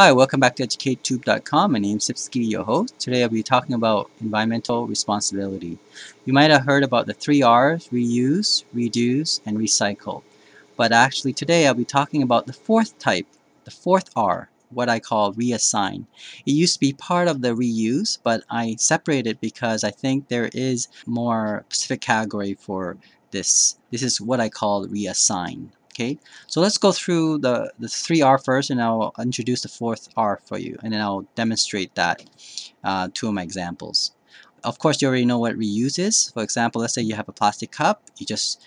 Hi, welcome back to EducateTube.com. My name is Sipski, your host. Today I'll be talking about environmental responsibility. You might have heard about the 3 R's, reuse, reduce, and recycle. But actually today I'll be talking about the fourth type, the fourth R, what I call reassign. It used to be part of the reuse, but I separate it because I think there is more specific category for this. This is what I call reassign. Okay, so let's go through the 3 R first, and I'll introduce the fourth R for you, and then I'll demonstrate that two of my examples. Of course, you already know what reuse is. For example, let's say you have a plastic cup you just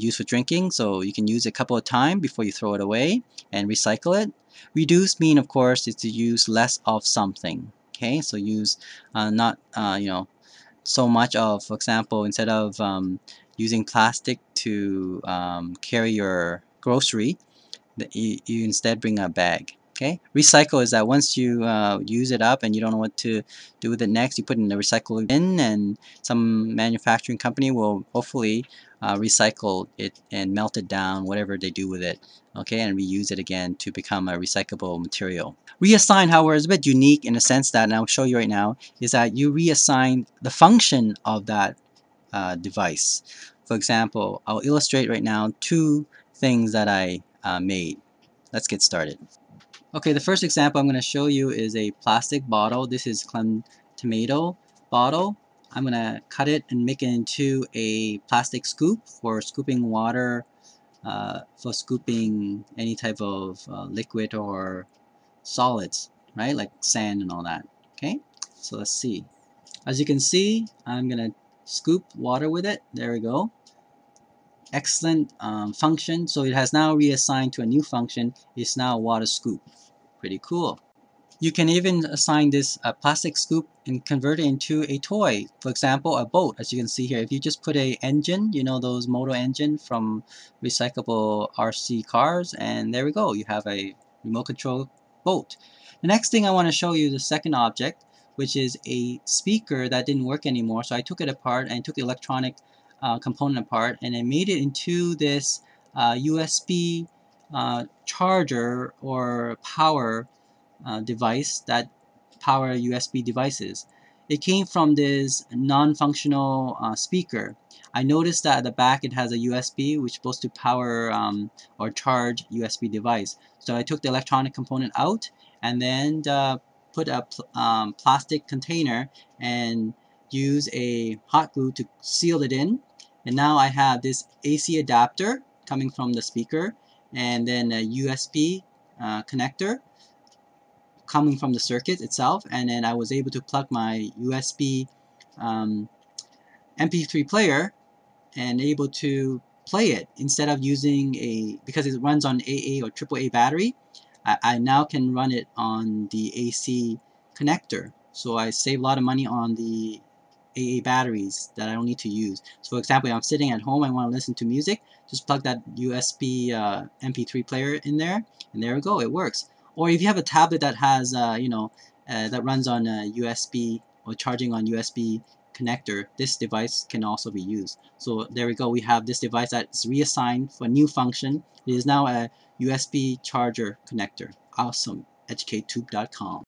use for drinking, so you can use it a couple of times before you throw it away and recycle it. Reduce mean, of course, is to use less of something. Okay, so use not so much of, for example, instead of using plastic to carry your grocery, you instead bring a bag. Okay? Recycle is that once you use it up and you don't know what to do with it next, you put it in the recycle bin, and some manufacturing company will hopefully recycle it and melt it down, whatever they do with it, okay, and reuse it again to become a recyclable material. Reassign, however, is a bit unique in the sense that, and I'll show you right now, is that you reassign the function of that device. For example, I'll illustrate right now two things that I made. Let's get started. Okay, the first example I'm going to show you is a plastic bottle. This is canned tomato bottle. I'm going to cut it and make it into a plastic scoop for scooping water, for scooping any type of liquid or solids, right, like sand and all that. Okay, so let's see. As you can see, I'm going to scoop water with it. There we go. Excellent function. So it has now reassigned to a new function. It's now a water scoop. Pretty cool. You can even assign this plastic scoop and convert it into a toy. For example, a boat, as you can see here. If you just put a engine, you know, those motor engine from recyclable RC cars, and there we go. You have a remote control boat. The next thing I want to show you, the second object, which is a speaker that didn't work anymore. So I took it apart and took the electronic component apart, and I made it into this USB charger or power device that power USB devices. It came from this non-functional speaker. I noticed that at the back it has a USB, which is supposed to power or charge USB device. So I took the electronic component out and then put a plastic container and use a hot glue to seal it in. And now I have this AC adapter coming from the speaker, and then a USB connector coming from the circuit itself, and then I was able to plug my USB MP3 player and able to play it instead of using a, because it runs on AA or AAA battery, I now can run it on the AC connector. So I save a lot of money on the AA batteries that I don't need to use. So for example, if I'm sitting at home, I want to listen to music, just plug that USB MP3 player in there, and there we go, it works. Or if you have a tablet that has, that runs on a USB or charging on USB connector, this device can also be used. So there we go, we have this device that's reassigned for a new function. It is now a USB charger connector. Awesome. EducateTube.com.